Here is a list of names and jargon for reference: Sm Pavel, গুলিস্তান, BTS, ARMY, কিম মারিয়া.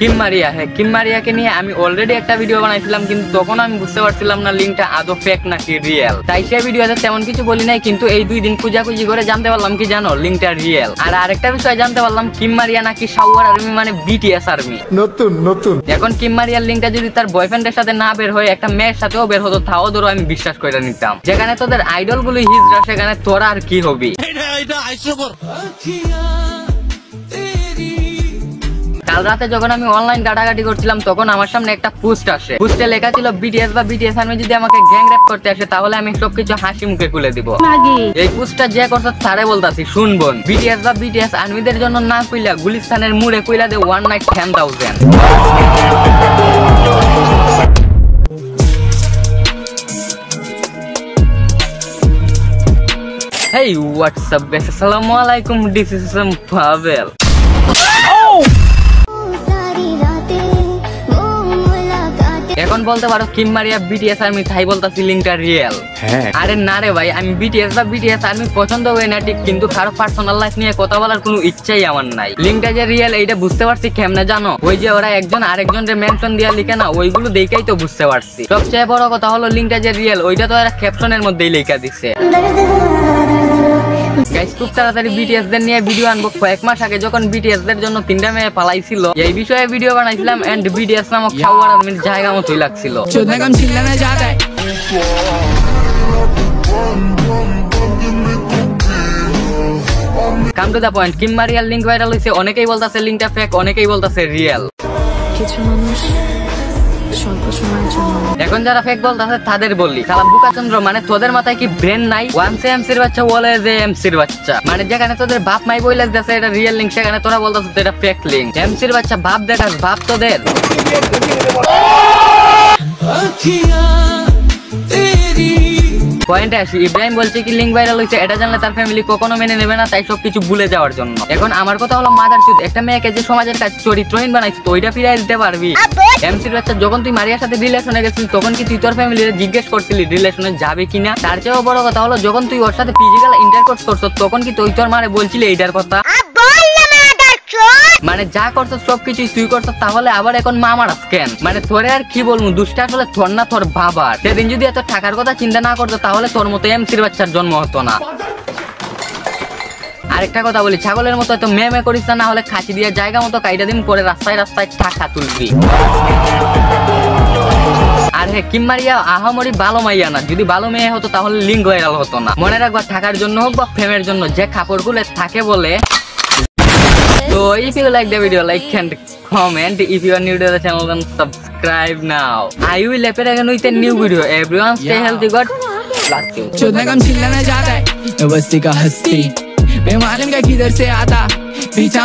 কিম মারিয়া, হ্যাঁ কিম মারিয়াকে নিয়ে আমি অলরেডি একটা ভিডিও বানাইছিলাম, কিন্তু তখন আমি বুঝতে পারছিলাম না লিঙ্কটা আদৌ ফেক নাকি রিয়েল। তাই সেই ভিডিওতে তেমন কিছু বলি নাই, কিন্তু এই দুই দিন খুঁজাখুঁজি করে জানতে পারলাম কি জানো, লিঙ্কটা রিয়েল। আর আরেকটা বিষয় জানতে পারলাম, কিম মারিয়া নাকি সাউয়ার আর্মি, মানে BTS আর্মি। নতুন এখন কিম মারিয়ার লিঙ্কটা যদি তার বয়ফ্রেন্ডের সাথে না বের হয়ে একটা মেয়ের সাথেও বের হতো, তাও ধরো আমি বিশ্বাস করে নিতাম। যেখানে তোদের আইডল গুলি হিজরা, সেখানে তোরা আর কি হবি? কাল রাতে যখন আমি অনলাইন ঘাটাঘাটি করছিলাম, তখন আমার সামনে একটা পোস্ট আসে। পোস্টে লেখা ছিল, BTS বা BTS আর্মি যদি আমাকে গ্যাং র‍্যাপ করতে আসে, তাহলে আমি সবকিছু হাসি মুখে খুলে দিব। এই পোস্টটা যে করছে তারে বলতাছি, শুন বোন, BTS বা BTS আর্মিদের জন্য না কইলা গুলিস্তানের মুড়ে কইলা দে 1 night 10,000। Hey, what's up guys? Assalamualaikum. This is some Pavel. এখন বলতে পারো কিম মারিয়া BTS আর্মি, তাই বলতাছি লিংকটা রিয়েল। আরে না রে ভাই, আমি BTS বা BTS আর্মি পছন্দ হই না ঠিক, কিন্তু কারো পার্সোনাল লাইফ নিয়ে কথা বলার কোনো ইচ্ছাই আমার নাই। লিংকটা যে রিয়েল এইটা বুঝতে পারছি কেমনে জানো, ওই যে ওরা একজন আরেকজনকে মেনশন দিয়া লিখে না, ওইগুলো দেখাই তো বুঝতে পারছি। সবচেয়ে বড় কথা হলো লিংকটা যে রিয়েল, ওইটা তো এরা ক্যাপশনের মধ্যেই লেখা দিছে। গাইস, খুব তাড়াতাড়ি BTS দের নিয়ে ভিডিও আনবো। কয়েক মাস আগে যখন BTS দের জন্য 3টা মেয়ে পালাইছিল, এই বিষয়ে ভিডিও বানাইছিলাম, এন্ড BTS নামক সাউয়ার আর্মির জায়গা মতোই লাগছিল। Come to the point, Kim মারিয়ার লিংক ভাইরাল হইছে, অনেকেই বলতাছে লিংকটা ফেক, অনেকেই বলতাছে রিয়েল। কিছু মানুষ এখন যারা ফেক বলতাছে তাদের বলি, শালা বুকাচন্দ্র, মানে তোদের মাথায় কি ব্রেন নাই? MC-র বাচ্চা বলে যে MC-র বাচ্চা, মানে যেখানে তোদের বাপ মাই বইলা দেশে এটা রিয়েল লিংক, সেখানে তোরা বলতাছিস এটা ফেক লিংক। MC-র বাচ্চা বাপ দেখাস, বাপ তোদের। পয়েন্টে আসি, ইব্রাহিম বলছে কি লিঙ্ক ভাইরাল হয়েছে, এটা জানলে তার ফ্যামিলি কখনো মেনে নেবে না, তাই সবকিছু ভুলে যাওয়ার জন্য। এখন আমার কথা হলো, মাদারচুদ, একটা মেয়েকে যে সমাজের কাছে চরিত্রহীন বানাইছিস, তো ওইটা ফিরাই দিতে পারবি? MC-র বাচ্চা, যখন তুই মারিয়ার সাথে রিলেশনে গেছিলি, তখন কি তুই তোর ফ্যামিলিকে জিজ্ঞেস করছিলি রিলেশনে যাবে কিনা? তার চেয়েও বড় কথা হলো, যখন তুই ওর সাথে ফিজিক্যাল ইন্টারকোর্স করছ, তখন কি তুই তোর মারে বলছিলি এইটার কথা? মানে যা করছ সবকিছু তুই করছ, তাহলে আবার এখন মামার স্ক্যান, মানে তোরে আর কি বলবো, দুষ্টা আসলে তোর না তোর বাবার। সেদিন যদি এত টাকার কথা চিন্তা না করতো, তাহলে তোর মতো MC-র বাচ্চার জন্ম হতো না। আরেকটা কথা বলি, ছাগলের মতো এত মেয়ে করিস না, হলে খাঁচি দিয়ে জায়গা মতো কাইটা দিন করে রাস্তায় রাস্তায় টাকা তুলবি। আর হ্যাঁ, কিম মারিয়া আহামরি ভালো মাইয়া না, যদি ভালো মেয়ে হতো তাহলে লিঙ্ক ভাইরাল হতো না। মনে রাখবা, টাকার জন্য হোক বা ফেমের জন্য, যে কাপড় গুলো থাকে বলে। So if you like the video, like and comment. If you are new to the channel, then subscribe now. I will appear again with a new video. Everyone stay healthy, God bless you. चौथा कम चिल्लाना चाहता है, बस्ती का हस्ती, मैं मालूम क्या किधर से आता, पीछा।